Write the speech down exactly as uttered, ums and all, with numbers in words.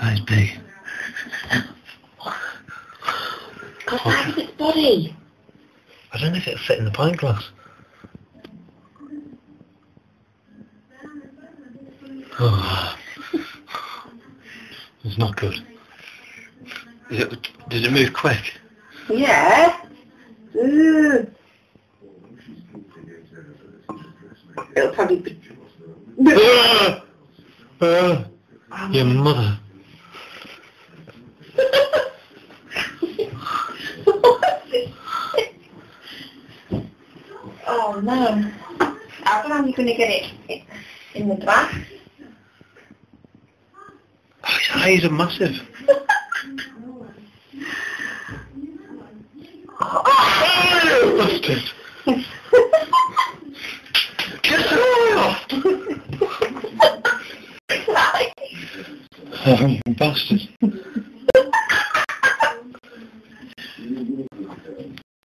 I'd be. What's that with its body? I don't know if it'll fit in the pint glass. Oh. It's not good. Is it, did it move quick? Yeah. Mm. It'll probably be... Uh, uh, your mother. Oh no. How come you're going to get it in the back? Oh, his eyes are massive. Oh, lost it. Get the oil off. Oh, you bastard.